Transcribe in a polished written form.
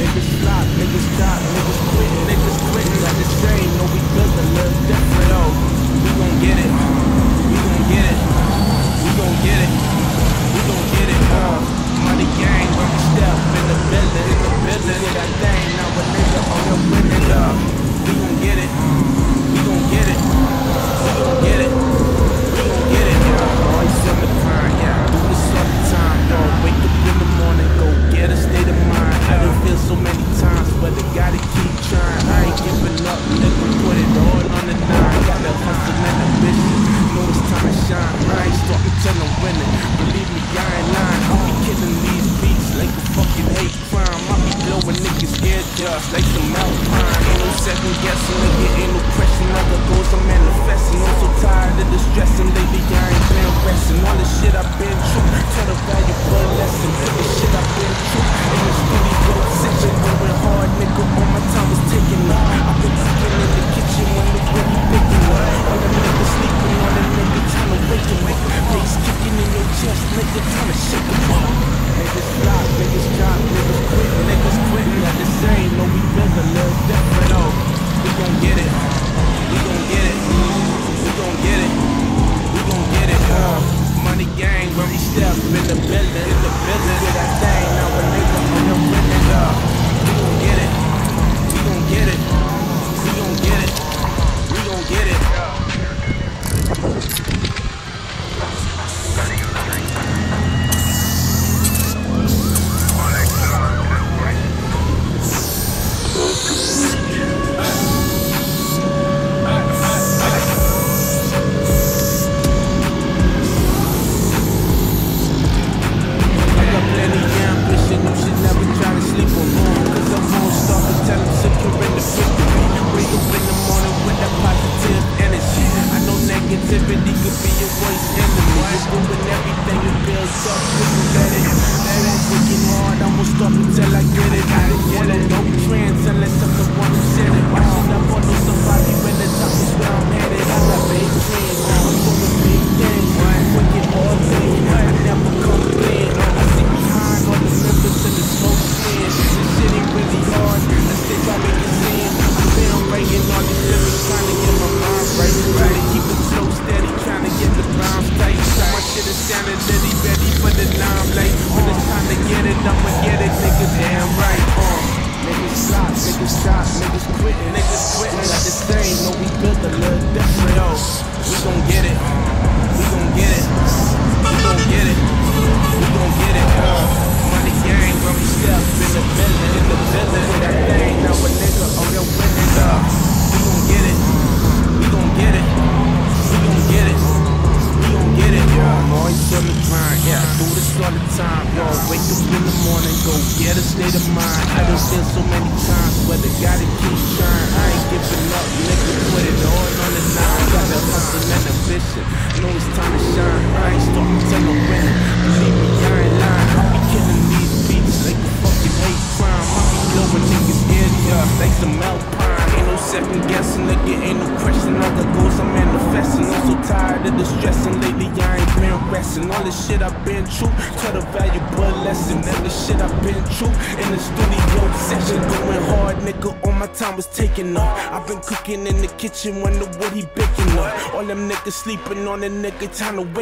niggas flop, niggas stop, niggas quit, like the same. No, we built a little different though. We gon' get it, we gon' get it, we gon' get it, we gon' get it. Money gang, one step in the building, with that thing. Now a nigga on the winning dog. We gon' get it, we gon' get it, we gon' get it, we gon' get it. Always summertime, yeah. Do the summertime, yo. Wake up in the morning, go get a state of mind. I done feel so many times, but I gotta keep trying. I ain't giving up, nigga. Put it all on the nine. Got that hustle and the bitch. Know it's time to shine. I ain't starting till I'm winning. Believe me, I ain't lying. I be killing these beats like a fucking hate crime. I be blowing niggas' scared dust like some alpine. Ain't no second guessing, nigga. Ain't no pressure. Other goals I'm manifesting. I'm so tired of the stressing, baby. I ain't been resting. All the shit I've been through. Tell a valuable lesson. The shit I've been through. In the studio, sitting, going hard, nigga. All my time was taking up. I've been cooking in the kitchen when the really picking up. All the niggas sleeping on the nigga trying to wake him up. Face kicking in your chest, nigga trying to shake him up. Niggas flop, niggas drop, niggas quit, like the same. No, we built a little different though. We gon' get it, we gon' get it, we gon' get it, we gon' get it. Money gang, when we step in the building, with that thing. Now a nigga on the winning dog. We gon' get it, we gon' get it, we gon' get it, we gon' get it. Kitchen when the wood he baking up. All them niggas sleeping on a nigga trying to wake